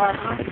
Gracias.